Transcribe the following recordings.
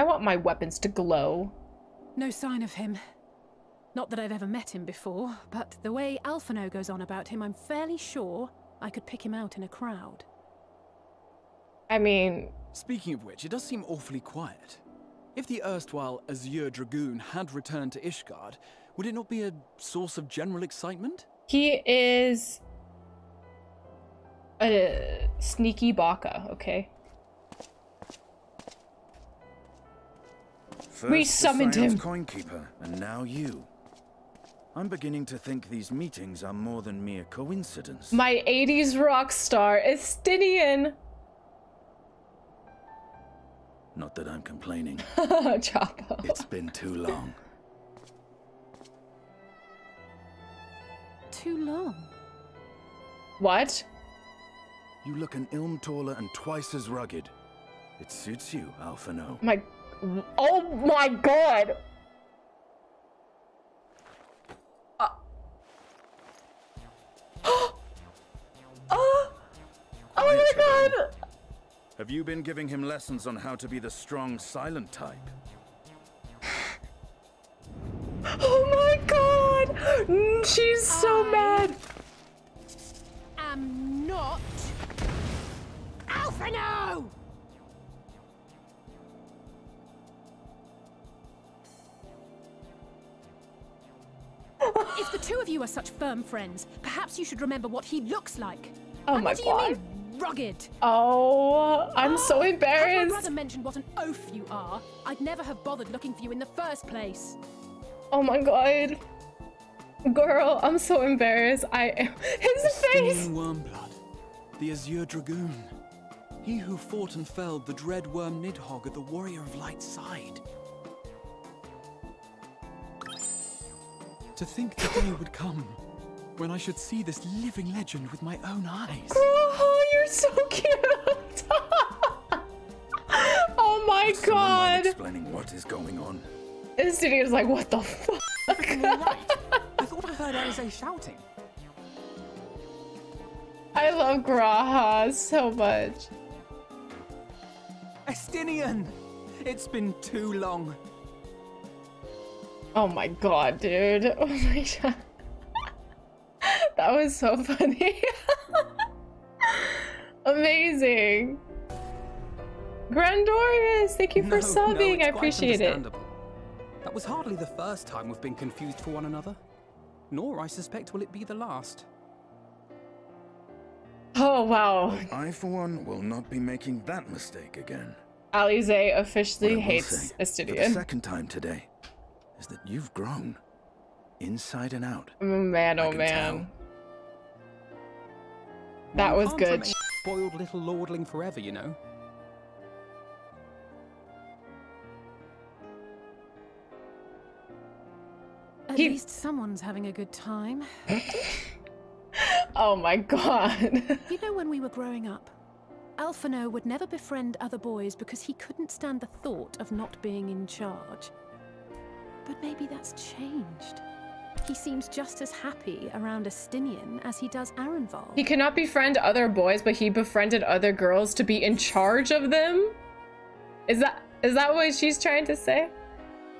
I want my weapons to glow. No sign of him. Not that I've ever met him before, but the way Alphinaud goes on about him, I'm fairly sure I could pick him out in a crowd. I mean... Speaking of which, it does seem awfully quiet. If the erstwhile Azure Dragoon had returned to Ishgard, would it not be a source of general excitement? He is... a sneaky baka, okay? First, we summoned him. Coinkeeper, and now you. I'm beginning to think these meetings are more than mere coincidence. My 80s rock star, Estinien! Not that I'm complaining. Chapo. It's been too long. Too long? What? You look an ilm taller and twice as rugged. It suits you, Alphinaud. Oh my god! Oh my god! Have you been giving him lessons on how to be the strong, silent type? Oh my god! She's so mad! I'm not... Alphinaud! If the two of you are such firm friends, perhaps you should remember what he looks like. Oh my god. What do you mean? Rugged. Oh, I'm so embarrassed. Had my brother mentioned what an oaf you are, I'd never have bothered looking for you in the first place. Oh my god. Girl, I'm so embarrassed. I am. His face! Wormblood, the Azure Dragoon. He who fought and felled the dread worm Nidhogg at the Warrior of Light's side. To think the day would come when I should see this living legend with my own eyes. Oh, you're so cute! Oh my god! Explaining what is going on. The studio's like, what the fuck? Right. I thought I heard Alizé shouting. I love G'raha so much. Estinien, it's been too long. Oh my god, dude! Oh my god. That was so funny. Amazing. Grandorius, thank you for subbing. I appreciate it. That was hardly the first time we've been confused for one another. Nor, I suspect, will it be the last. Oh, wow. I, for one, will not be making that mistake again. Alizé officially hates Estinien. The second time today is that you've grown. Inside and out. Man, oh man. That was good. Spoiled little lordling forever, you know. At least someone's having a good time. Oh my god. You know, when we were growing up, Alphinaud would never befriend other boys because he couldn't stand the thought of not being in charge. But maybe that's changed. He seems just as happy around Estinien as he does Arenval. He cannot befriend other boys, but he befriended other girls to be in charge of them? Is that what she's trying to say?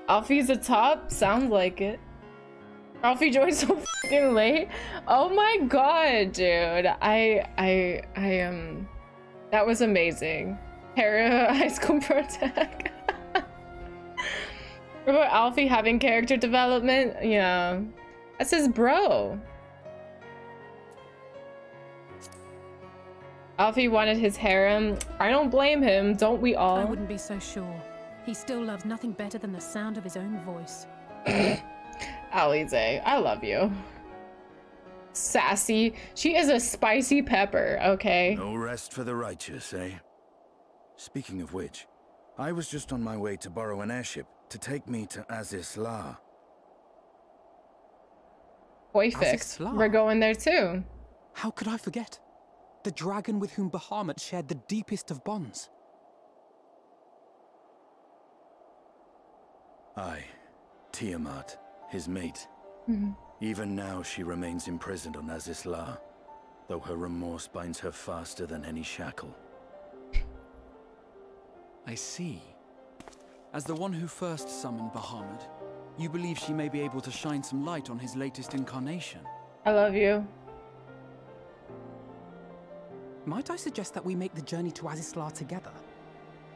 Alfie's a top? Sounds like it. Alphie joined so fucking late. Oh my god, dude. I am... That was amazing. Para High School Pro Tech. Remember Alphie having character development? Yeah. That's his bro. Alphie wanted his harem. I don't blame him, don't we all? I wouldn't be so sure. He still loves nothing better than the sound of his own voice. Alizé, I love you. Sassy. She is a spicy pepper, okay? No rest for the righteous, eh? Speaking of which, I was just on my way to borrow an airship to take me to Azys Lla. Perfect. We're going there too. How could I forget? The dragon with whom Bahamut shared the deepest of bonds. I, Tiamat, his mate. Even now she remains imprisoned on Azys Lla, though her remorse binds her faster than any shackle. I see. As the one who first summoned Bahamut, you believe she may be able to shine some light on his latest incarnation. I love you. Might I suggest that we make the journey to Azys Lla together?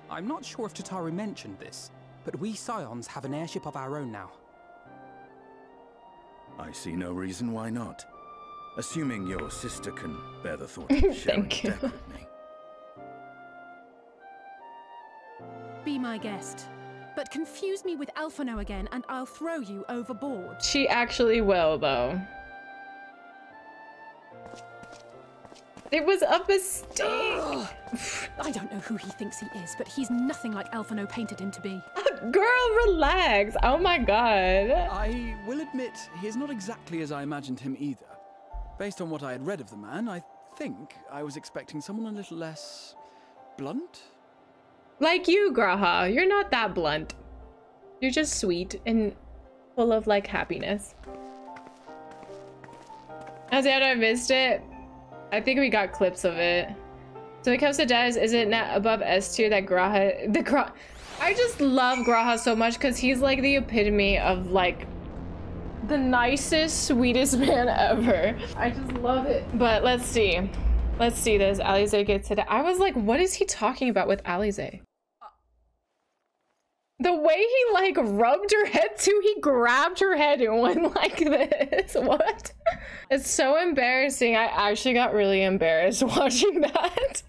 I'm not sure if Tataru mentioned this, but we Scions have an airship of our own now. I see no reason why not. Assuming your sister can bear the thought of sharing a deck with me. Be my guest, but confuse me with Alphinaud again and I'll throw you overboard. She actually will, though. It was a mistake. Ugh. I don't know who he thinks he is, but he's nothing like Alphinaud painted him to be. Girl, relax. Oh my god. I will admit, he is not exactly as I imagined him either. Based on what I had read of the man, I think I was expecting someone a little less blunt. Like you, G'raha. You're not that blunt. You're just sweet and full of, like, happiness. I said I missed it. I think we got clips of it. So when it comes to Dez, is it not above S tier that G'raha... I just love G'raha so much because he's like the epitome of like the nicest, sweetest man ever. I just love it. But let's see. Let's see this. Alizé gets it. I was like, what is he talking about with Alizé? The way he like rubbed her head too, he grabbed her head and went like this. What? It's so embarrassing. I actually got really embarrassed watching that.